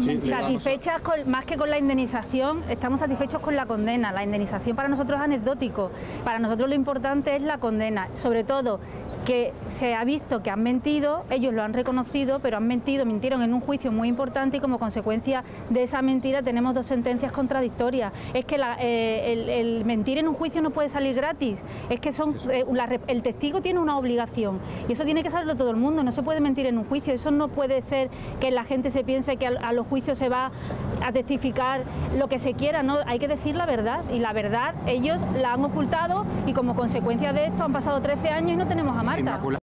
sí, satisfechas con, más que con la indemnización, estamos satisfechos con la condena. La indemnización para nosotros es anecdótico, para nosotros lo importante es la condena, sobre todo que se ha visto que han mentido, ellos lo han reconocido, pero han mentido, mintieron en un juicio muy importante y como consecuencia de esa mentira tenemos dos sentencias contradictorias. Es que el mentir en un juicio no puede salir gratis, es que son, el testigo tiene una obligación y eso tiene que saberlo todo el mundo, no se puede mentir en un juicio, eso no puede ser que la gente se piense que a los juicios se va a testificar lo que se quiera, no, hay que decir la verdad y la verdad ellos la han ocultado y como consecuencia de esto han pasado 13 años y no tenemos a Marta.